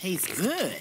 tastes good.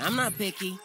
I'm not picky.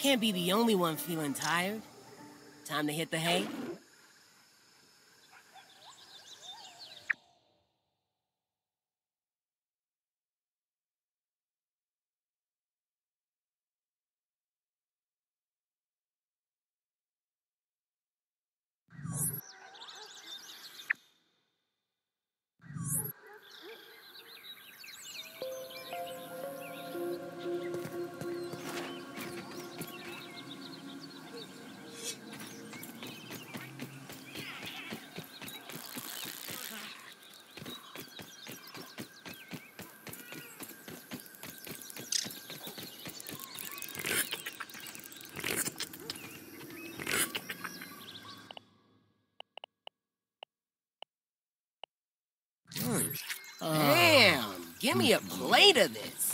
can't be the only one feeling tired. Time to hit the hay. Damn! Give me a plate of this.